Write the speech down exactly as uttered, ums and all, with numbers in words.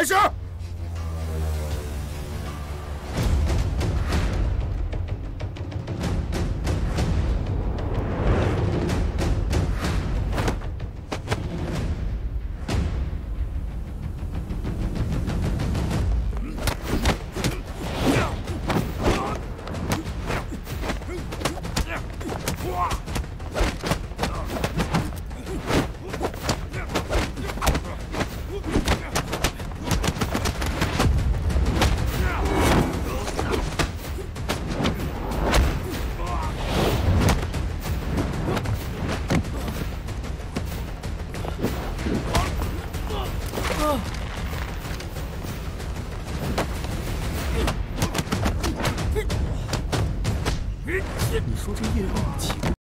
开始。 你说这夜里……